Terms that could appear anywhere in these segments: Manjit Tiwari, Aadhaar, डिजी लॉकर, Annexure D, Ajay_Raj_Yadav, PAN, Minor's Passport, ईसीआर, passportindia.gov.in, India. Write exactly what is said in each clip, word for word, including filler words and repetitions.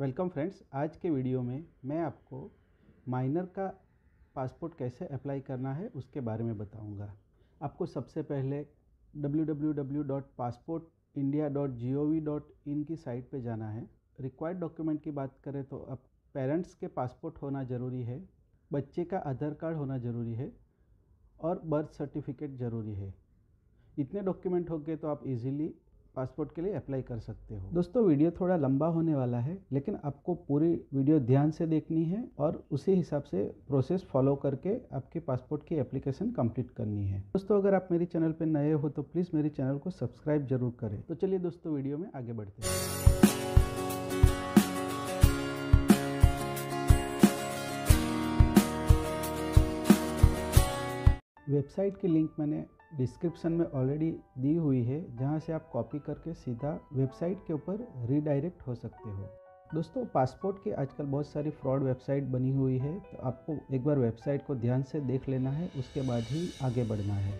Welcome friends, आज के video में मैं आपको माइनर का पासपोर्ट कैसे अप्लाई करना है उसके बारे में बताऊंगा। आपको सबसे पहले W W W dot passport India dot G O V dot in की साइट पे जाना है। रिक्वायर्ड डॉक्यूमेंट की बात करें तो अब पेरेंट्स के पासपोर्ट होना ज़रूरी है, बच्चे का आधार कार्ड होना ज़रूरी है और बर्थ सर्टिफिकेट ज़रूरी है। इतने डॉक्यूमेंट हो गए तो आप इजीली पासपोर्ट के लिए अप्लाई कर सकते हो। दोस्तों, वीडियो थोड़ा लंबा होने वाला है, लेकिन आपको पूरी वीडियो ध्यान से देखनी है और उसी हिसाब से प्रोसेस फॉलो करके आपके पासपोर्ट की एप्लीकेशन कंप्लीट करनी है। दोस्तों, अगर आप मेरे चैनल पर नए हो तो प्लीज़ मेरे चैनल को सब्सक्राइब जरूर करें। तो चलिए दोस्तों, वीडियो में आगे बढ़ते हैं। वेबसाइट की लिंक मैंने डिस्क्रिप्शन में ऑलरेडी दी हुई है, जहां से आप कॉपी करके सीधा वेबसाइट के ऊपर रीडायरेक्ट हो सकते हो। दोस्तों, पासपोर्ट की आजकल बहुत सारी फ्रॉड वेबसाइट बनी हुई है, तो आपको एक बार वेबसाइट को ध्यान से देख लेना है, उसके बाद ही आगे बढ़ना है।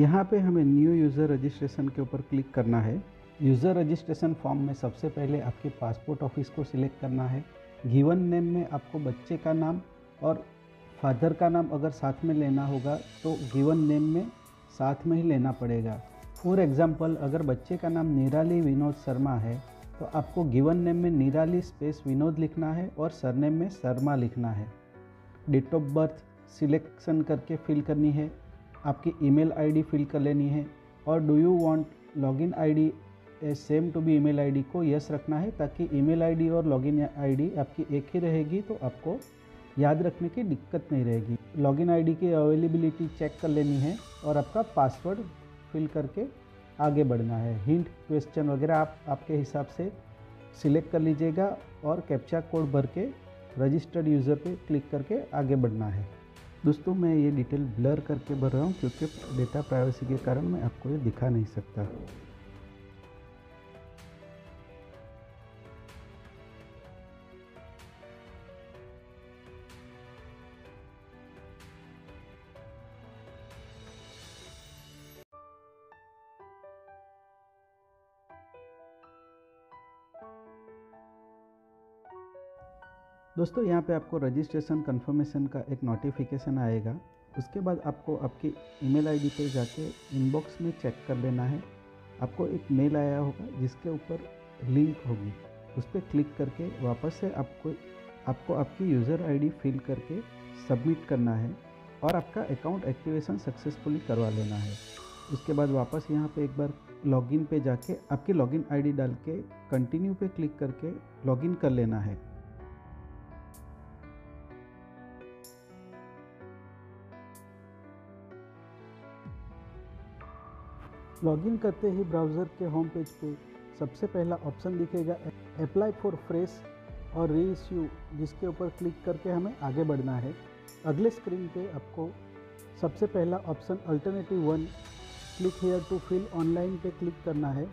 यहां पे हमें न्यू यूज़र रजिस्ट्रेशन के ऊपर क्लिक करना है। यूज़र रजिस्ट्रेशन फॉर्म में सबसे पहले आपके पासपोर्ट ऑफिस को सिलेक्ट करना है। गिवन नेम में आपको बच्चे का नाम और फादर का नाम अगर साथ में लेना होगा तो गिवन नेम में साथ में ही लेना पड़ेगा। फॉर एग्जाम्पल, अगर बच्चे का नाम निराली विनोद शर्मा है तो आपको गिवन नेम में निराली स्पेस विनोद लिखना है और सरनेम में शर्मा लिखना है। डेट ऑफ बर्थ सिलेक्शन करके फिल करनी है। आपकी ईमेल आईडी फिल कर लेनी है और do you want login ID as same to be email ID को यस रखना है, ताकि ईमेल आईडी और लॉगिन आईडी आपकी एक ही रहेगी तो आपको याद रखने की दिक्कत नहीं रहेगी। लॉगिन आईडी की अवेलेबिलिटी चेक कर लेनी है और आपका पासवर्ड फिल करके आगे बढ़ना है। हिंट क्वेश्चन वगैरह आप आपके हिसाब से सिलेक्ट कर लीजिएगा और कैप्चा कोड भर के रजिस्टर्ड यूज़र पे क्लिक करके आगे बढ़ना है। दोस्तों, मैं ये डिटेल ब्लर करके भर रहा हूँ क्योंकि डेटा प्राइवेसी के कारण मैं आपको ये दिखा नहीं सकता। दोस्तों, यहाँ पे आपको रजिस्ट्रेशन कंफर्मेशन का एक नोटिफिकेशन आएगा। उसके बाद आपको आपकी ईमेल आईडी पे जाके इनबॉक्स में चेक कर लेना है। आपको एक मेल आया होगा जिसके ऊपर लिंक होगी, उस पर क्लिक करके वापस से आपको आपको आपकी यूज़र आईडी फिल करके सबमिट करना है और आपका अकाउंट एक्टिवेशन सक्सेसफुली करवा लेना है। उसके बाद वापस यहाँ पे एक बार लॉगिन पे जाके आपकी लॉगिन आईडी डाल के कंटिन्यू पे क्लिक करके लॉगिन कर लेना है। लॉगिन करते ही ब्राउज़र के होम पेज पे सबसे पहला ऑप्शन दिखेगा अप्लाई फॉर फ्रेश और री इश्यू, जिसके ऊपर क्लिक करके हमें आगे बढ़ना है। अगले स्क्रीन पे आपको सबसे पहला option alternative one click here to fill online पे क्लिक करना है।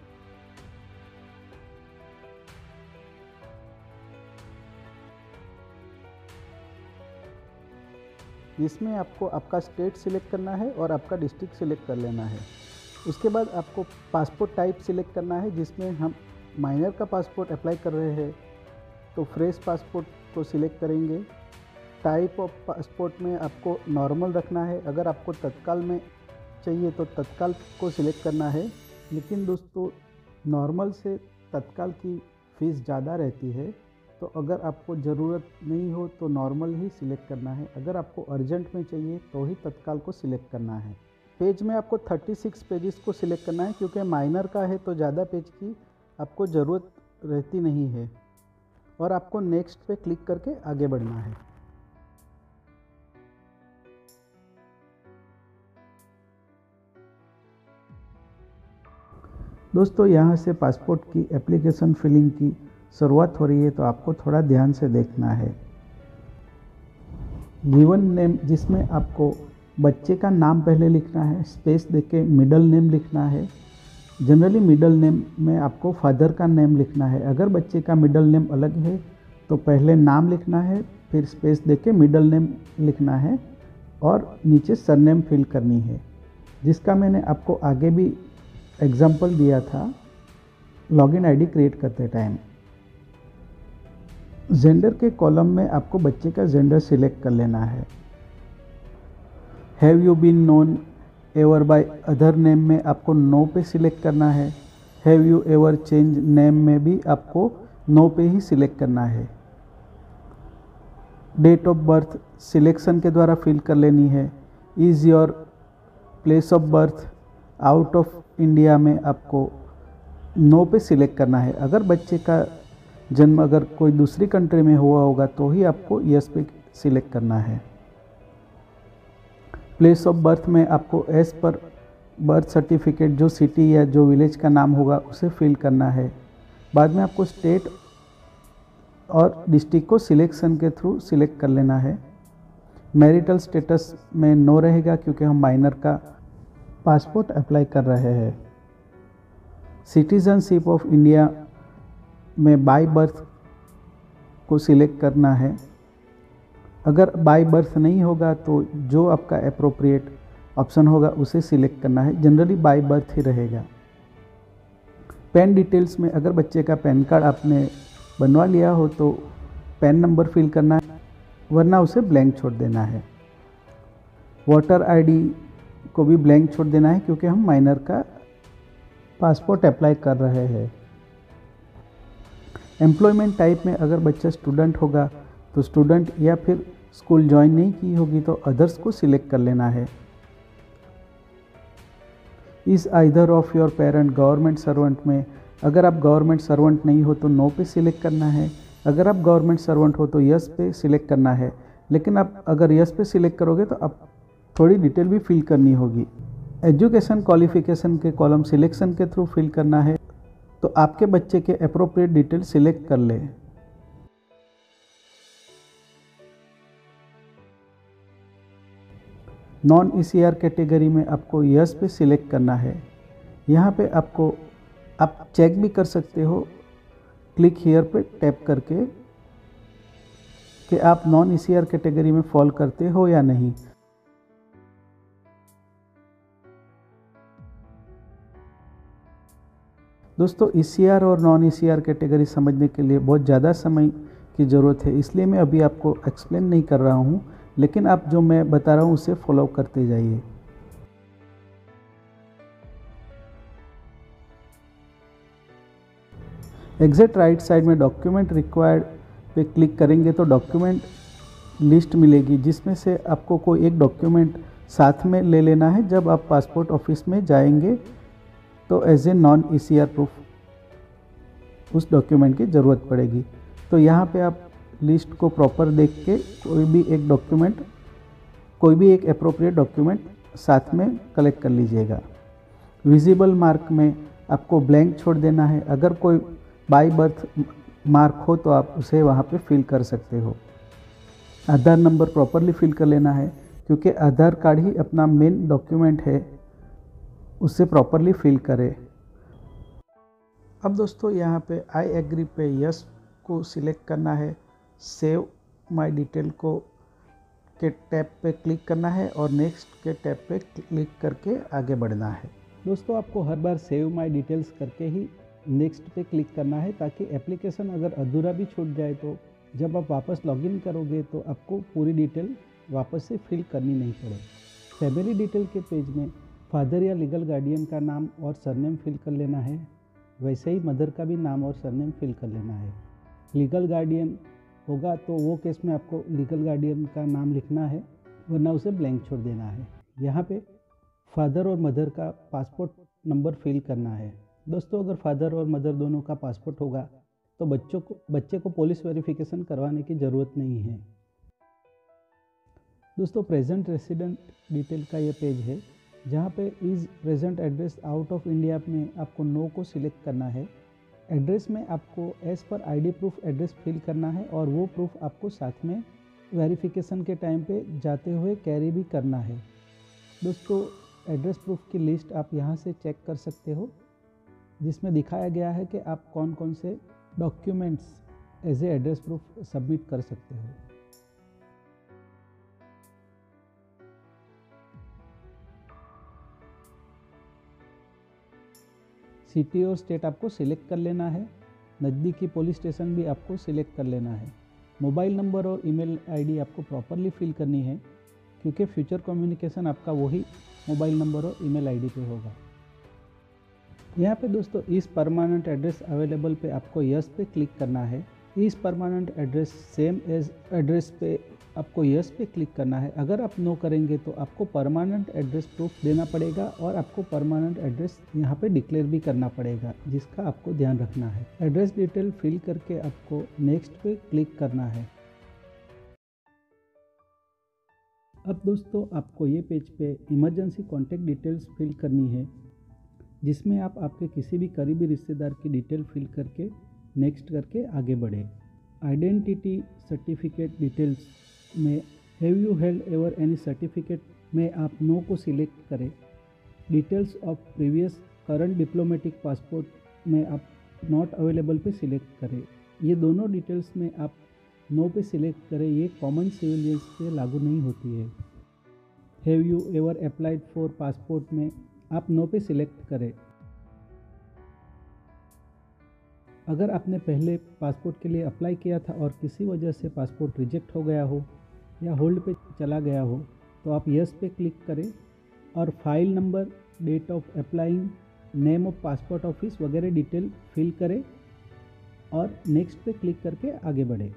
इसमें आपको आपका स्टेट सिलेक्ट करना है और आपका डिस्ट्रिक्ट सिलेक्ट कर लेना है। उसके बाद आपको पासपोर्ट टाइप सिलेक्ट करना है, जिसमें हम माइनर का पासपोर्ट अप्लाई कर रहे हैं तो फ्रेश पासपोर्ट को सिलेक्ट करेंगे। टाइप ऑफ पासपोर्ट में आपको नॉर्मल रखना है। अगर आपको तत्काल में चाहिए तो तत्काल को सिलेक्ट करना है, लेकिन दोस्तों नॉर्मल से तत्काल की फ़ीस ज़्यादा रहती है, तो अगर आपको ज़रूरत नहीं हो तो नॉर्मल ही सिलेक्ट करना है। अगर आपको अर्जेंट में चाहिए तो ही तत्काल को सिलेक्ट करना है। पेज में आपको छत्तीस पेजेस को सिलेक्ट करना है, क्योंकि माइनर का है तो ज़्यादा पेज की आपको ज़रूरत रहती नहीं है और आपको नेक्स्ट पे क्लिक करके आगे बढ़ना है। दोस्तों, यहाँ से पासपोर्ट की एप्लीकेशन फिलिंग की शुरुआत हो रही है, तो आपको थोड़ा ध्यान से देखना है। गिवन नेम, जिसमें आपको बच्चे का नाम पहले लिखना है, स्पेस देके मिडल नेम लिखना है। जनरली मिडल नेम में आपको फादर का नेम लिखना है। अगर बच्चे का मिडल नेम अलग है तो पहले नाम लिखना है, फिर स्पेस देके मिडल नेम लिखना है और नीचे सरनेम फिल करनी है, जिसका मैंने आपको आगे भी एग्जाम्पल दिया था लॉगिन आईडी क्रिएट करते टाइम। जेंडर के कॉलम में आपको बच्चे का जेंडर सिलेक्ट कर लेना है। Have you been known ever by other name में आपको नो पे सिलेक्ट करना है। Have you ever change name में भी आपको नो पे ही सिलेक्ट करना है। डेट ऑफ बर्थ सिलेक्शन के द्वारा फिल कर लेनी है। Is your place of birth out of India में आपको नो पे सिलेक्ट करना है। अगर बच्चे का जन्म अगर कोई दूसरी कंट्री में हुआ होगा तो ही आपको यस पे सिलेक्ट करना है। प्लेस ऑफ बर्थ में आपको एस पर बर्थ सर्टिफिकेट जो सिटी या जो विलेज का नाम होगा उसे फिल करना है। बाद में आपको स्टेट और डिस्ट्रिक्ट को सिलेक्शन के थ्रू सिलेक्ट कर लेना है। मैरिटल स्टेटस में नो रहेगा क्योंकि हम माइनर का पासपोर्ट अप्लाई कर रहे हैं। सिटीजनशिप ऑफ इंडिया में बाय बर्थ को सिलेक्ट करना है। अगर बाय बर्थ नहीं होगा तो जो आपका एप्रोप्रिएट ऑप्शन होगा उसे सिलेक्ट करना है। जनरली बाय बर्थ ही रहेगा। पैन डिटेल्स में अगर बच्चे का पैन कार्ड आपने बनवा लिया हो तो पैन नंबर फिल करना है, वरना उसे ब्लैंक छोड़ देना है। वोटर आईडी को भी ब्लैंक छोड़ देना है क्योंकि हम माइनर का पासपोर्ट अप्लाई कर रहे हैं। एम्प्लॉयमेंट टाइप में अगर बच्चा स्टूडेंट होगा तो स्टूडेंट या फिर स्कूल ज्वाइन नहीं की होगी तो अदर्स को सिलेक्ट कर लेना है। Is either of your parent government servant में अगर आप गवर्नमेंट सर्वेंट नहीं हो तो नो पे सिलेक्ट करना है। अगर आप गवर्नमेंट सर्वेंट हो तो यस पे सिलेक्ट करना है। लेकिन आप अगर यस पे सिलेक्ट करोगे तो आप थोड़ी डिटेल भी फिल करनी होगी। एजुकेशन क्वालिफिकेशन के कॉलम सिलेक्शन के थ्रू फिल करना है तो आपके बच्चे के एप्रोप्रिएट डिटेल सिलेक्ट कर लें। नॉन ईसीआर कैटेगरी में आपको यस पे सिलेक्ट करना है। यहाँ पे आपको आप चेक भी कर सकते हो क्लिक हियर पे टैप करके कि आप नॉन ईसीआर कैटेगरी में फॉल करते हो या नहीं। दोस्तों ईसीआर और नॉन ईसीआर कैटेगरी समझने के लिए बहुत ज़्यादा समय की ज़रूरत है, इसलिए मैं अभी आपको एक्सप्लेन नहीं कर रहा हूँ, लेकिन आप जो मैं बता रहा हूँ उसे फॉलो करते जाइए। एग्जैक्ट राइट साइड में डॉक्यूमेंट रिक्वायर्ड पे क्लिक करेंगे तो डॉक्यूमेंट लिस्ट मिलेगी, जिसमें से आपको कोई एक डॉक्यूमेंट साथ में ले लेना है। जब आप पासपोर्ट ऑफिस में जाएंगे तो as a non ईसीआर proof उस डॉक्यूमेंट की ज़रूरत पड़ेगी। तो यहाँ पे आप लिस्ट को प्रॉपर देख के कोई भी एक डॉक्यूमेंट कोई भी एक एप्रोप्रिएट डॉक्यूमेंट साथ में कलेक्ट कर लीजिएगा। विजिबल मार्क में आपको ब्लैंक छोड़ देना है। अगर कोई बाय बर्थ मार्क हो तो आप उसे वहाँ पे फिल कर सकते हो। आधार नंबर प्रॉपरली फिल कर लेना है क्योंकि आधार कार्ड ही अपना मेन डॉक्यूमेंट है, उसे प्रॉपरली फिल करें। अब दोस्तों यहाँ पे आई एग्री पे यस को सिलेक्ट करना है। सेव माय डिटेल को के टैब पे क्लिक करना है और नेक्स्ट के टैब पे क्लिक करके आगे बढ़ना है। दोस्तों आपको हर बार सेव माय डिटेल्स करके ही नेक्स्ट पे क्लिक करना है ताकि एप्लीकेशन अगर अधूरा भी छूट जाए तो जब आप वापस लॉगिन करोगे तो आपको पूरी डिटेल वापस से फिल करनी नहीं पड़े। फैमिली डिटेल के पेज में फादर या लीगल गार्डियन का नाम और सरनेम फिल कर लेना है। वैसे ही मदर का भी नाम और सरनेम फिल कर लेना है। लीगल गार्डियन होगा तो वो केस में आपको लीगल गार्डियन का नाम लिखना है, वरना उसे ब्लैंक छोड़ देना है। यहाँ पे फादर और मदर का पासपोर्ट नंबर फिल करना है। दोस्तों अगर फादर और मदर दोनों का पासपोर्ट होगा तो बच्चों को बच्चे को पुलिस वेरिफिकेशन करवाने की ज़रूरत नहीं है। दोस्तों प्रेजेंट रेसिडेंट डिटेल का ये पेज है जहाँ पे is present address out of India में आपको नो को सिलेक्ट करना है। एड्रेस में आपको as per ID proof address fill करना है और वो प्रूफ आपको साथ में वेरिफिकेशन के टाइम पे जाते हुए कैरी भी करना है। दोस्तों एड्रेस प्रूफ की लिस्ट आप यहाँ से चेक कर सकते हो, जिसमें दिखाया गया है कि आप कौन कौन से documents as a address proof submit कर सकते हो। सिटी और स्टेट आपको सिलेक्ट कर लेना है। नज़दीकी पुलिस स्टेशन भी आपको सिलेक्ट कर लेना है। मोबाइल नंबर और ईमेल आईडी आपको प्रॉपरली फिल करनी है, क्योंकि फ्यूचर कम्युनिकेशन आपका वही मोबाइल नंबर और ईमेल आईडी पे होगा। यहाँ पे दोस्तों इस परमानेंट एड्रेस अवेलेबल पे आपको यस पे क्लिक करना है। इस permanent address same as address पे आपको यस पे क्लिक करना है। अगर आप नो करेंगे तो आपको परमानेंट एड्रेस प्रूफ देना पड़ेगा और आपको परमानेंट एड्रेस यहाँ पे डिक्लेयर भी करना पड़ेगा, जिसका आपको ध्यान रखना है। एड्रेस डिटेल फिल करके आपको नेक्स्ट पे क्लिक करना है। अब दोस्तों आपको ये पेज पे इमरजेंसी कॉन्टैक्ट डिटेल्स फिल करनी है, जिसमें आप आपके किसी भी करीबी रिश्तेदार की डिटेल फिल करके नेक्स्ट करके आगे बढ़े। आइडेंटिटी सर्टिफिकेट डिटेल्स में have you held ever any certificate में आप नो को सिलेक्ट करें। Details of previous current diplomatic passport में आप नॉट अवेलेबल पे सिलेक्ट करें। ये दोनों डिटेल्स में आप नो पे सिलेक्ट करें, ये कॉमन सिविलियंस पे लागू नहीं होती है। Have you ever applied for passport में आप नो पे सिलेक्ट करें। अगर आपने पहले पासपोर्ट के लिए अप्लाई किया था और किसी वजह से पासपोर्ट रिजेक्ट हो गया हो या होल्ड पे चला गया हो तो आप यस पे क्लिक करें और file number, date of applying, name of passport office वगैरह डिटेल फिल करें और नेक्स्ट पे क्लिक करके आगे बढ़ें।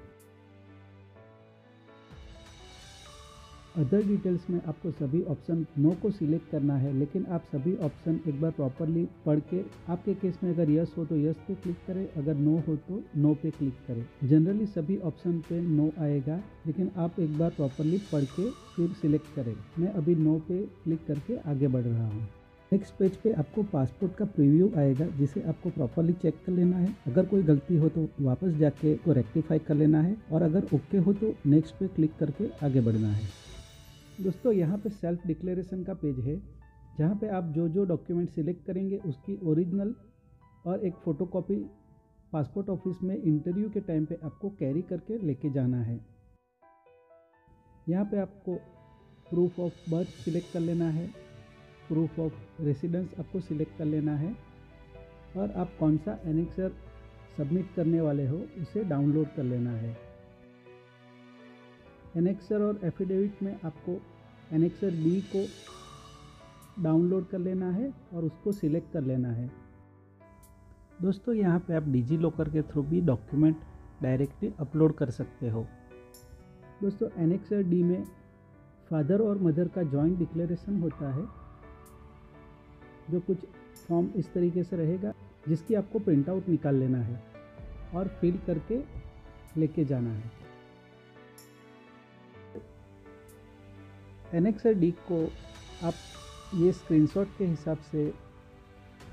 अदर डिटेल्स में आपको सभी ऑप्शन नो को सिलेक्ट करना है, लेकिन आप सभी ऑप्शन एक बार प्रॉपरली पढ़ के आपके केस में अगर यस हो तो यस पे क्लिक करें, अगर नो हो तो नो पे क्लिक करें। जनरली सभी ऑप्शन पे नो आएगा, लेकिन आप एक बार प्रॉपरली पढ़ के फिर सिलेक्ट करें। मैं अभी नो पे क्लिक करके आगे बढ़ रहा हूँ। नेक्स्ट पेज पे आपको पासपोर्ट का प्रीव्यू आएगा, जिसे आपको प्रॉपरली चेक कर लेना है। अगर कोई गलती हो तो वापस जाके को रेक्टिफाई कर लेना है और अगर ओके हो तो नेक्स्ट पे क्लिक करके आगे बढ़ना है। दोस्तों यहाँ पे सेल्फ डिक्लेरेशन का पेज है, जहाँ पे आप जो जो डॉक्यूमेंट सिलेक्ट करेंगे उसकी ओरिजिनल और एक फ़ोटोकॉपी पासपोर्ट ऑफिस में इंटरव्यू के टाइम पे आपको कैरी करके लेके जाना है। यहाँ पे आपको प्रूफ ऑफ बर्थ सिलेक्ट कर लेना है, प्रूफ ऑफ रेसिडेंस आपको सिलेक्ट कर लेना है और आप कौन सा एनेक्सर सबमिट करने वाले हो उसे डाउनलोड कर लेना है। एनेक्सर और एफिडेविट में आपको एनेक्सर डी को डाउनलोड कर लेना है और उसको सिलेक्ट कर लेना है। दोस्तों यहाँ पे आप डिजी लॉकर के थ्रू भी डॉक्यूमेंट डायरेक्टली अपलोड कर सकते हो। दोस्तों एनेक्सर डी में फादर और मदर का जॉइंट डिक्लेरेशन होता है, जो कुछ फॉर्म इस तरीके से रहेगा, जिसकी आपको प्रिंट आउट निकाल लेना है और फिल करके लेके जाना है। एनेक्सर डी को आप ये स्क्रीनशॉट के हिसाब से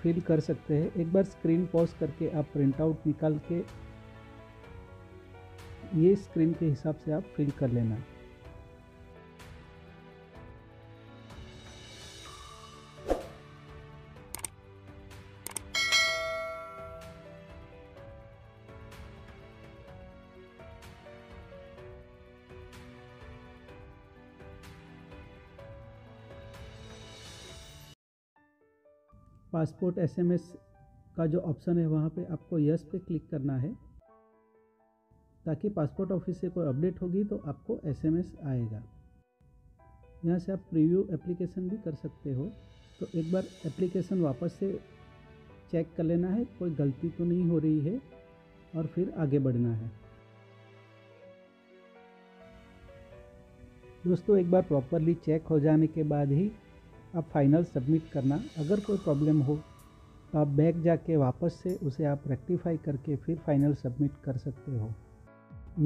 फिल कर सकते हैं। एक बार स्क्रीन पॉज करके आप प्रिंट आउट निकाल के ये स्क्रीन के हिसाब से आप फिल कर लेना। पासपोर्ट एसएमएस का जो ऑप्शन है वहाँ पे आपको यस पे क्लिक करना है, ताकि पासपोर्ट ऑफिस से कोई अपडेट होगी तो आपको एसएमएस आएगा। यहाँ से आप प्रीव्यू एप्लीकेशन भी कर सकते हो, तो एक बार एप्लीकेशन वापस से चेक कर लेना है, कोई गलती तो नहीं हो रही है और फिर आगे बढ़ना है। दोस्तों एक बार प्रॉपरली चेक हो जाने के बाद ही आप फाइनल सबमिट करना। अगर कोई प्रॉब्लम हो तो आप बैक जाके वापस से उसे आप रेक्टिफाई करके फिर फाइनल सबमिट कर सकते हो।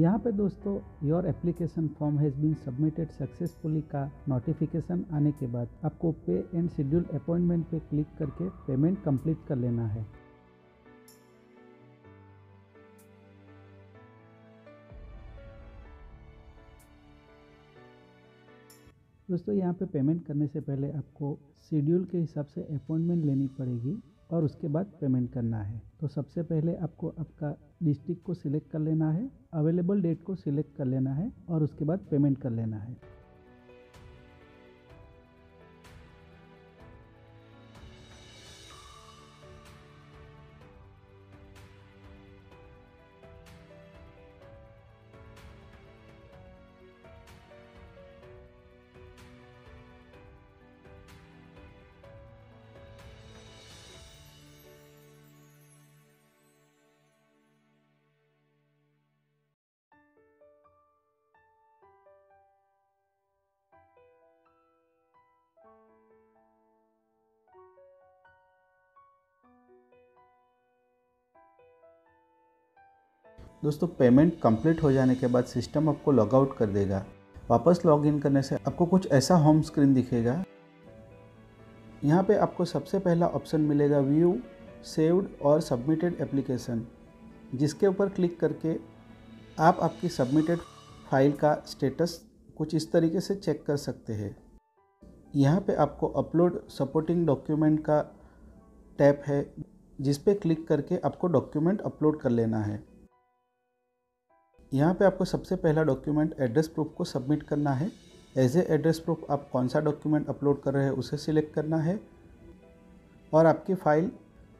यहाँ पे दोस्तों your application form has been submitted successfully का नोटिफिकेशन आने के बाद आपको पे एंड शेड्यूल अपॉइंटमेंट पे क्लिक करके पेमेंट कंप्लीट कर लेना है। दोस्तों यहाँ पे पेमेंट करने से पहले आपको शेड्यूल के हिसाब से अपॉइंटमेंट लेनी पड़ेगी और उसके बाद पेमेंट करना है। तो सबसे पहले आपको आपका डिस्ट्रिक्ट को सिलेक्ट कर लेना है, अवेलेबल डेट को सिलेक्ट कर लेना है और उसके बाद पेमेंट कर लेना है। दोस्तों पेमेंट कंप्लीट हो जाने के बाद सिस्टम आपको लॉगआउट कर देगा। वापस लॉगिन करने से आपको कुछ ऐसा होम स्क्रीन दिखेगा। यहाँ पे आपको सबसे पहला ऑप्शन मिलेगा व्यू सेव्ड और सबमिटेड एप्लीकेशन, जिसके ऊपर क्लिक करके आप आपकी सबमिटेड फाइल का स्टेटस कुछ इस तरीके से चेक कर सकते हैं। यहाँ पे आपको अपलोड सपोर्टिंग डॉक्यूमेंट का टैब है, जिस पे क्लिक करके आपको डॉक्यूमेंट अपलोड कर लेना है। यहाँ पे आपको सबसे पहला डॉक्यूमेंट एड्रेस प्रूफ को सबमिट करना है। एज ए एड्रेस प्रूफ आप कौन सा डॉक्यूमेंट अपलोड कर रहे हैं उसे सिलेक्ट करना है और आपकी फ़ाइल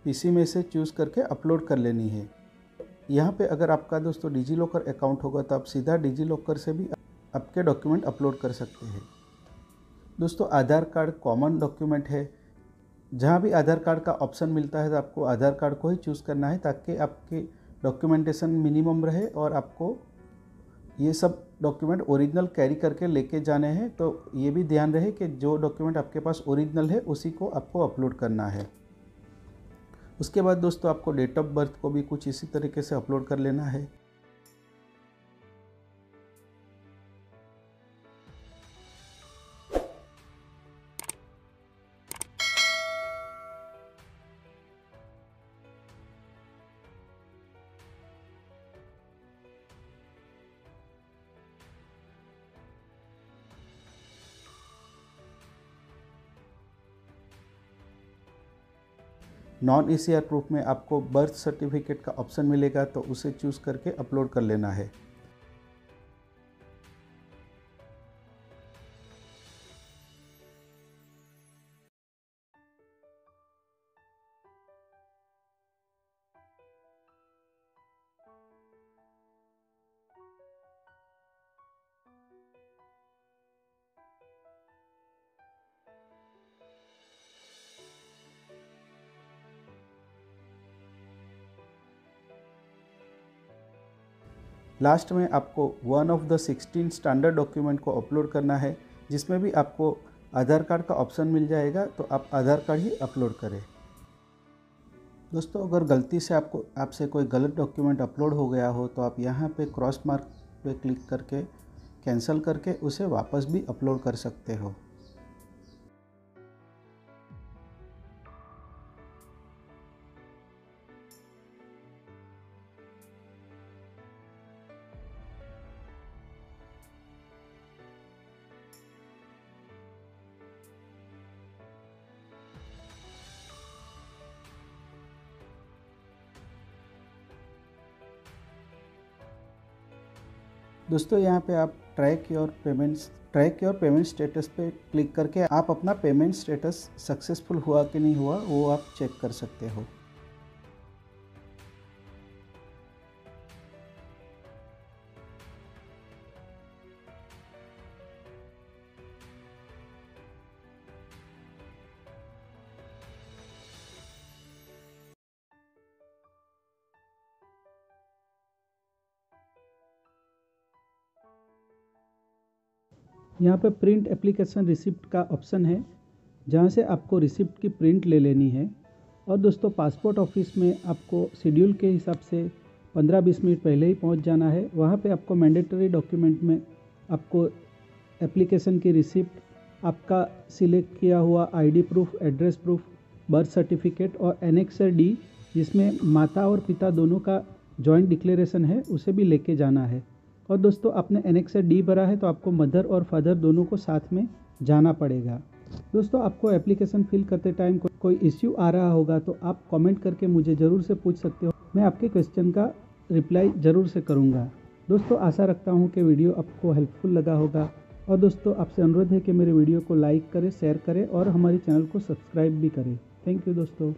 पीसी में से चूज़ करके अपलोड कर लेनी है। यहाँ पे अगर आपका दोस्तों डिजी लॉकर अकाउंट होगा तो आप सीधा डिजी लॉकर से भी आपके डॉक्यूमेंट अपलोड कर सकते हैं। दोस्तों आधार कार्ड कॉमन डॉक्यूमेंट है, जहाँ भी आधार कार्ड का ऑप्शन मिलता है तो आपको आधार कार्ड को ही चूज़ करना है ताकि आपके डॉक्यूमेंटेशन मिनिमम रहे और आपको ये सब डॉक्यूमेंट ओरिजिनल कैरी करके लेके जाने हैं। तो ये भी ध्यान रहे कि जो डॉक्यूमेंट आपके पास ओरिजिनल है उसी को आपको अपलोड करना है। उसके बाद दोस्तों आपको डेट ऑफ बर्थ को भी कुछ इसी तरीके से अपलोड कर लेना है। Non E C R proof में आपको बर्थ सर्टिफिकेट का ऑप्शन मिलेगा तो उसे चूज़ करके अपलोड कर लेना है। लास्ट में आपको one of the sixteen standard document को अपलोड करना है, जिसमें भी आपको आधार कार्ड का ऑप्शन मिल जाएगा तो आप आधार कार्ड ही अपलोड करें। दोस्तों अगर गलती से आपको आपसे कोई गलत डॉक्यूमेंट अपलोड हो गया हो तो आप यहाँ पे क्रॉस मार्क पे क्लिक करके कैंसिल करके उसे वापस भी अपलोड कर सकते हो। दोस्तों यहाँ पे आप track your payments track your payment status पे क्लिक करके आप अपना पेमेंट स्टेटस सक्सेसफुल हुआ कि नहीं हुआ वो आप चेक कर सकते हो। यहाँ पर प्रिंट एप्लीकेशन रिसिप्ट का ऑप्शन है, जहाँ से आपको रिसिप्ट की प्रिंट ले लेनी है। और दोस्तों पासपोर्ट ऑफिस में आपको शेड्यूल के हिसाब से पंद्रह बीस मिनट पहले ही पहुँच जाना है। वहाँ पे आपको मैंडेटरी डॉक्यूमेंट में आपको एप्लीकेशन की रिसिप्ट, आपका सिलेक्ट किया हुआ ID proof, address proof, birth certificate और एनेक्सर डी, जिसमें माता और पिता दोनों का जॉइंट डिक्लेरेशन है, उसे भी लेके जाना है। और दोस्तों आपने एनेक्सर डी भरा है तो आपको मदर और फादर दोनों को साथ में जाना पड़ेगा। दोस्तों आपको एप्लीकेशन फिल करते टाइम को, कोई इश्यू आ रहा होगा तो आप कमेंट करके मुझे ज़रूर से पूछ सकते हो, मैं आपके क्वेश्चन का रिप्लाई ज़रूर से करूँगा। दोस्तों आशा रखता हूँ कि वीडियो आपको हेल्पफुल लगा होगा। और दोस्तों आपसे अनुरोध है कि मेरे वीडियो को लाइक करें, शेयर करें और हमारे चैनल को सब्सक्राइब भी करें। थैंक यू दोस्तों।